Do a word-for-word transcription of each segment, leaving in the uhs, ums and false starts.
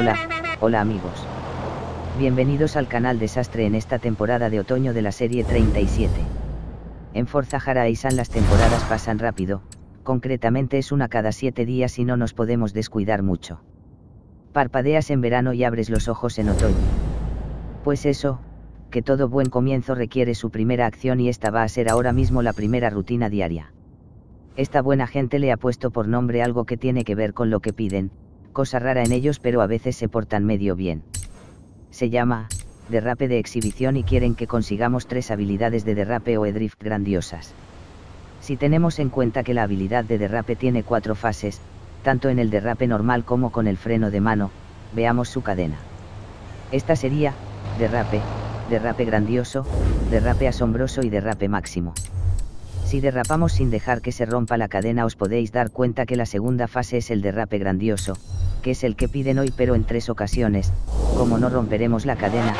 Hola, hola amigos. Bienvenidos al canal Desastre en esta temporada de otoño de la serie treinta y siete. En Forza Horizon las temporadas pasan rápido, concretamente es una cada siete días y no nos podemos descuidar mucho. Parpadeas en verano y abres los ojos en otoño. Pues eso, que todo buen comienzo requiere su primera acción y esta va a ser ahora mismo la primera rutina diaria. Esta buena gente le ha puesto por nombre algo que tiene que ver con lo que piden, cosa rara en ellos pero a veces se portan medio bien. Se llama, derrape de exhibición y quieren que consigamos tres habilidades de derrape o e-drift grandiosas. Si tenemos en cuenta que la habilidad de derrape tiene cuatro fases, tanto en el derrape normal como con el freno de mano, veamos su cadena. Esta sería, derrape, derrape grandioso, derrape asombroso y derrape máximo. Si derrapamos sin dejar que se rompa la cadena os podéis dar cuenta que la segunda fase es el derrape grandioso, que es el que piden hoy pero en tres ocasiones, como no romperemos la cadena,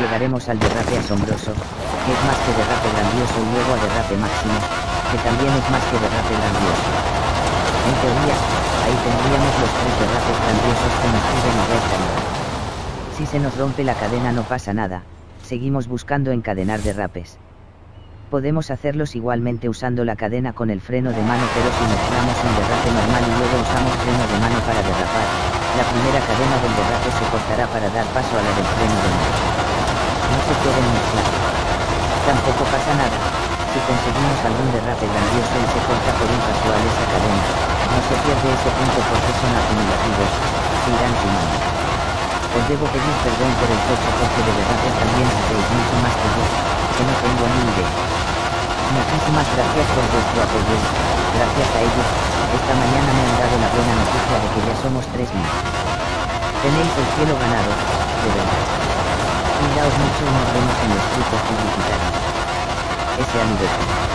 llegaremos al derrape asombroso, que es más que derrape grandioso y luego a derrape máximo, que también es más que derrape grandioso. En teoría, ahí tendríamos los tres derrapes grandiosos que nos piden y restan. Si se nos rompe la cadena no pasa nada, seguimos buscando encadenar derrapes. Podemos hacerlos igualmente usando la cadena con el freno de mano pero si mezclamos un derrape normal y luego usamos freno de mano para derrapar, la primera cadena del derrape se cortará para dar paso a la del freno de mano. No se pueden mezclar. Tampoco pasa nada, si conseguimos algún derrape grandioso y se corta por un casual esa cadena, no se pierde ese punto porque son acumulativos, se irán sumando. Os debo pedir perdón por el coche porque de derrape también hacéis mucho más que yo, que no tengo ni idea. Muchísimas gracias por vuestro apoyo, gracias a ellos, esta mañana me han dado la buena noticia de que ya somos tres mil. Tenéis el cielo ganado, de verdad. Cuidaos mucho y nos vemos en los grupos publicitarios. Ese aniversario.